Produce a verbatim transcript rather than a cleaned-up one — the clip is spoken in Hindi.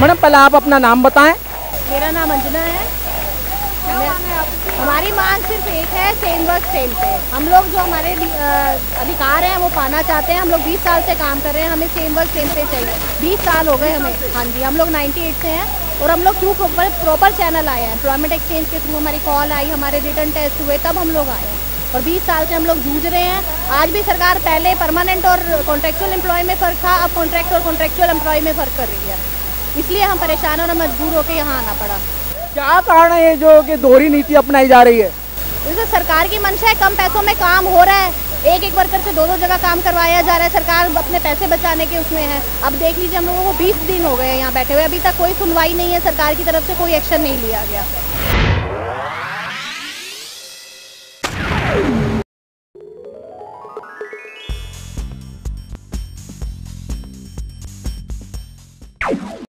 मैडम पहले आप अपना नाम बताएं। मेरा नाम अंजना है। हमारी मांग सिर्फ एक है, सेम वर्क सेम पे। हम लोग जो हमारे अधिकार हैं वो पाना चाहते हैं। हम लोग बीस साल से काम कर रहे हैं, हमें सेम वर्क सेम पे चाहिए। बीस साल हो गए हमें। हाँ जी, हम लोग अट्ठानवे से हैं और हम लोग थ्रू प्रॉपर चैनल आए हैं। एम्प्लॉयमेंट एक्सचेंज के थ्रू हमारी कॉल आई, हमारे रिटर्न टेस्ट हुए, तब हम लोग आए हैं और बीस साल से हम लोग जूझ रहे हैं। आज भी सरकार पहले परमानेंट और कॉन्ट्रैक्चुअल एम्प्लॉय में फ़र्क था, अब कॉन्ट्रैक्ट और कॉन्ट्रैक्चुअल एम्प्लॉय में फ़र्क कर रही है। इसलिए हम परेशान और मजबूर होकर यहाँ आना पड़ा। क्या कारण है ये जो कि दोहरी नीति अपनाई जा रही है? जैसे सरकार की मंशा है, कम पैसों में काम हो रहा है। एक एक वर्कर से दो दो जगह काम करवाया जा रहा है। सरकार अपने पैसे बचाने के उसमें है। अब देख लीजिए, हम लोगों को बीस दिन हो गए यहाँ बैठे हुए, अभी तक कोई सुनवाई नहीं है। सरकार की तरफ से कोई एक्शन नहीं लिया गया।